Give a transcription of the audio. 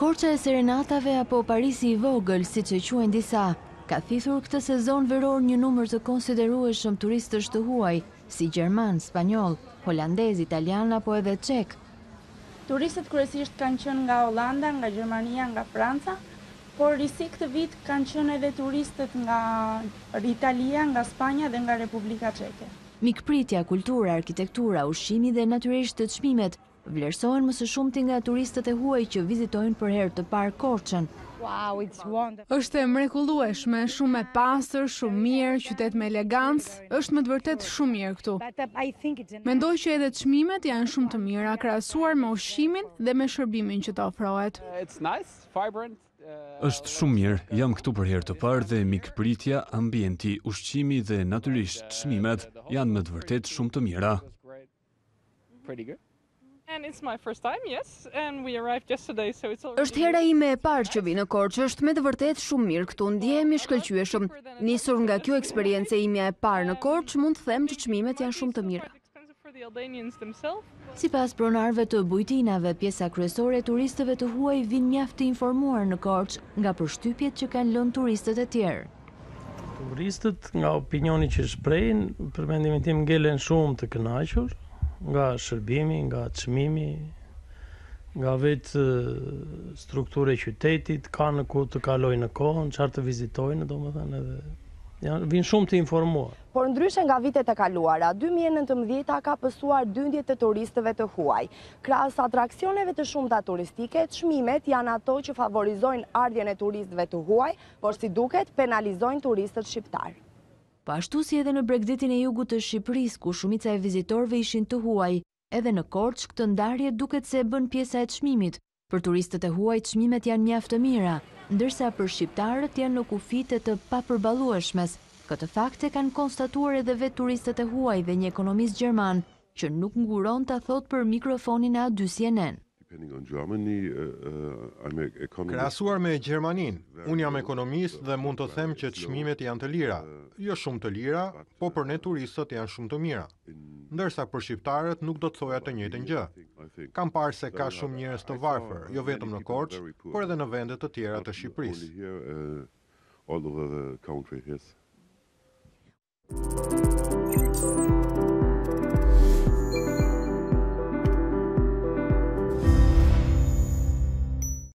Korça e serenatave apo Parisi i vogël, siç e quajnë disa, ka thithur këtë sezon veror një numër të konsiderueshëm turistësh të huaj, si gjerman, spanjoll, holandez, italian apo edhe çek. Turistët kryesisht kanë qenë nga Holanda, nga Gjermania, nga Franca, por risi këtë vit kanë qenë edhe turistët nga Italia, nga Spanja dhe nga Republika Çeke. Mikpritja, kultura, arkitektura, ushqimi dhe natyrisht të çmimet vlerësohen më së shumti nga turistët e huaj që vizitojnë për herë të parë Korçën. Wow, it's wonderful. Është e mrekullueshme, shumë e pastër, shumë mirë, qytet me elegancë, është më të vërtet shumë mirë këtu. Mendoj që edhe çmimet janë shumë të mira krahasuar me ushqimin dhe me shërbimin që të ofrohet. It's nice, vibrant. Është shumë mirë, jam këtu për herë të parë dhe mikpritja, ambienti, ushqimi dhe natyrisht çmimet janë më të vërtet shumë të mira. Është hera ime e parë që vi në Korçë, është me të vërtet shumë mirë këtu, ndjehemi shkëlqyeshëm. Nisur nga kjo eksperiencë ime e parë në Korçë, mund të them që çmimet janë shumë të mira. Sipas pronarëve të bujtinave, pjesa kryesore e turistëve të huaj vinë mjaft të informuar në Korçë nga përshtypjet që kanë lënë turistët e tjerë. Turistët nga opinioni që shprejnë, për mendimin tim ngelen shumë të kënaqur. Nga shërbimi, nga çmimi, nga vetë struktura e qytetit, kanë ku të kalojnë kohën, çfarë të vizitojnë, domethënë edhe vinë shumë të informuar. Por ndryshe nga vitet e kaluara, 2019 ka pësuar dyndjet e turistëve të huaj. Krahas atraksioneve të shumta turistike, çmimet janë ato që favorizojnë ardhjen e turistëve të huaj, por si duket penalizojnë turistët shqiptar. Po ashtu si edhe në Bregdetin e Jugut të Shqipërisë, ku shumica e vizitorëve ishin të huaj, edhe në Korçë këtë ndarje duket se bën pjesa e çmimit. Për turistët e huaj çmimet janë mjaft të mira, ndërsa për shqiptarët janë në kufite të papërballueshmes. Këtë fakte kanë konstatuar edhe vetë turistët e huaj dhe një ekonomist gjerman, që nuk nguron ta thotë për mikrofonin e A2 CNN. Krahasuar me Gjermaninë, unë jam ekonomist dhe mund të them që çmimet janë të lira. Jo shumë të lira, po për ne turistët janë shumë të mira. Ndërsa për shqiptarët nuk do të thoja të njëjtën gjë. Kam parë se ka shumë njerëz të varfër, jo vetëm në Korçë, por edhe në vende të tjera të Shqipërisë.